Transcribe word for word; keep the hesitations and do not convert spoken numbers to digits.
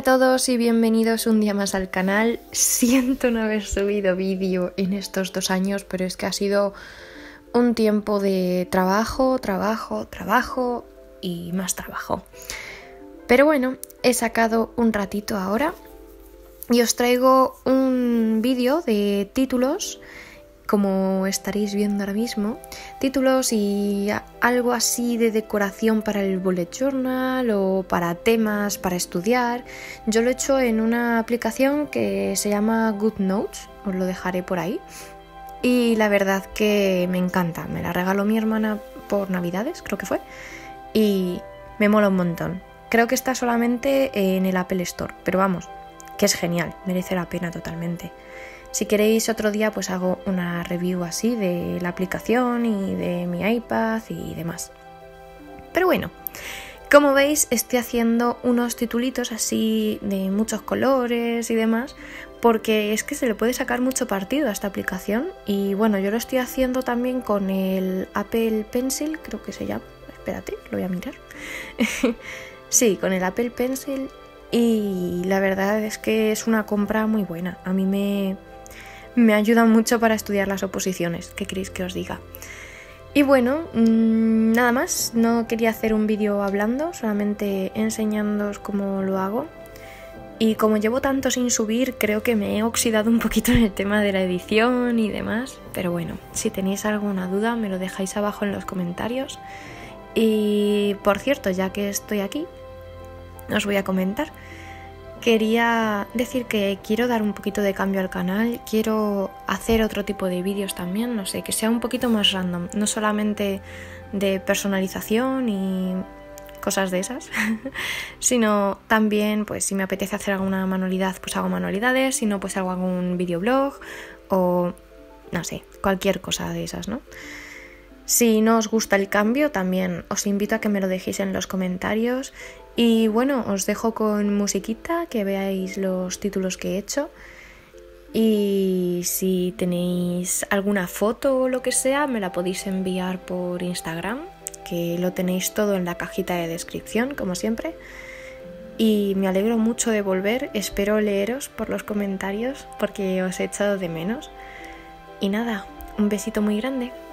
Hola a todos y bienvenidos un día más al canal. Siento no haber subido vídeo en estos dos años, pero es que ha sido un tiempo de trabajo, trabajo, trabajo y más trabajo. Pero bueno, he sacado un ratito ahora y os traigo un vídeo de títulos, como estaréis viendo ahora mismo, títulos y algo así de decoración para el bullet journal o para temas para estudiar. Yo lo he hecho en una aplicación que se llama Good Notes, os lo dejaré por ahí. Y la verdad que me encanta, me la regaló mi hermana por Navidades, creo que fue, y me mola un montón. Creo que está solamente en el Apple Store, pero vamos, que es genial, merece la pena totalmente. Si queréis otro día pues hago una review así de la aplicación y de mi iPad y demás. Pero bueno, como veis estoy haciendo unos titulitos así de muchos colores y demás, porque es que se le puede sacar mucho partido a esta aplicación. Y bueno, yo lo estoy haciendo también con el Apple Pencil, creo que se llama, espérate, lo voy a mirar. Sí, con el Apple Pencil, y la verdad es que es una compra muy buena. A mí me... me ayuda mucho para estudiar las oposiciones, ¿qué queréis que os diga? Y bueno, mmm, nada más, no quería hacer un vídeo hablando, solamente enseñándoos cómo lo hago. Y como llevo tanto sin subir, creo que me he oxidado un poquito en el tema de la edición y demás. Pero bueno, si tenéis alguna duda me lo dejáis abajo en los comentarios. Y por cierto, ya que estoy aquí, os voy a comentar. Quería decir que quiero dar un poquito de cambio al canal, quiero hacer otro tipo de vídeos también, no sé, que sea un poquito más random, no solamente de personalización y cosas de esas, sino también, pues si me apetece hacer alguna manualidad, pues hago manualidades, si no, pues hago algún videoblog o, no sé, cualquier cosa de esas, ¿no? Si no os gusta el cambio, también os invito a que me lo dejéis en los comentarios. Y bueno, os dejo con musiquita, que veáis los títulos que he hecho. Y si tenéis alguna foto o lo que sea, me la podéis enviar por Instagram, que lo tenéis todo en la cajita de descripción, como siempre. Y me alegro mucho de volver, espero leeros por los comentarios, porque os he echado de menos. Y nada, un besito muy grande.